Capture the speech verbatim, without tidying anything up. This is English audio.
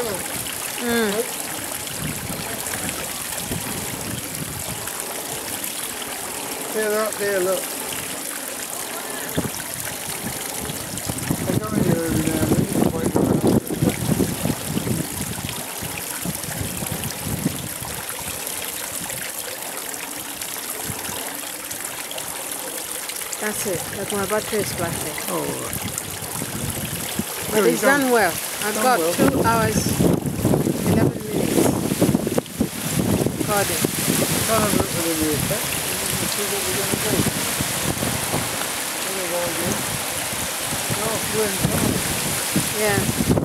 Mm. Right? Yeah, they're up there, look. They come in here every now and then. That's it, like my battery is flashing. Oh, right. But it's done, done well. I've done got well. two hours, eleven minutes recording. Can't have a look within the effect. Let's see what we're going to do. There we go again. Oh, it's doing well. Yeah.